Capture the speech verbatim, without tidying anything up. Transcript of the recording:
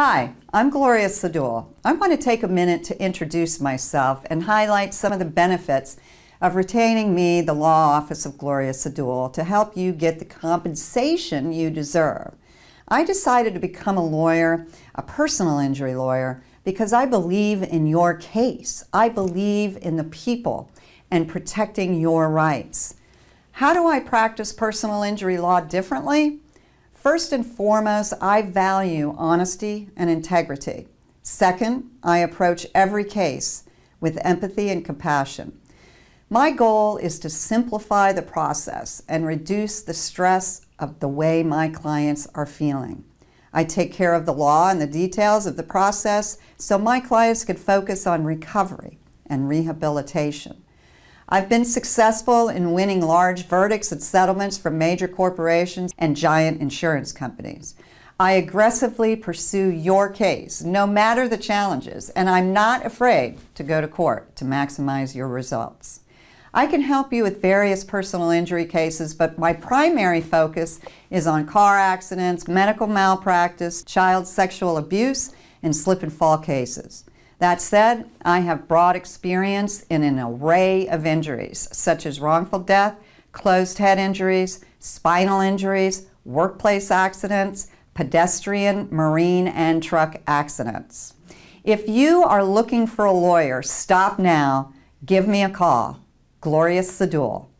Hi, I'm Gloria Seidule. I want to take a minute to introduce myself and highlight some of the benefits of retaining me, the Law Office of Gloria Seidule, to help you get the compensation you deserve. I decided to become a lawyer, a personal injury lawyer, because I believe in your case. I believe in the people and protecting your rights. How do I practice personal injury law differently? First and foremost, I value honesty and integrity. Second, I approach every case with empathy and compassion. My goal is to simplify the process and reduce the stress of the way my clients are feeling. I take care of the law and the details of the process so my clients can focus on recovery and rehabilitation. I've been successful in winning large verdicts and settlements from major corporations and giant insurance companies. I aggressively pursue your case, no matter the challenges, and I'm not afraid to go to court to maximize your results. I can help you with various personal injury cases, but my primary focus is on car accidents, medical malpractice, child sexual abuse, and slip and fall cases. That said, I have broad experience in an array of injuries, such as wrongful death, closed head injuries, spinal injuries, workplace accidents, pedestrian, marine, and truck accidents. If you are looking for a lawyer, stop now. Give me a call. Gloria Seidule.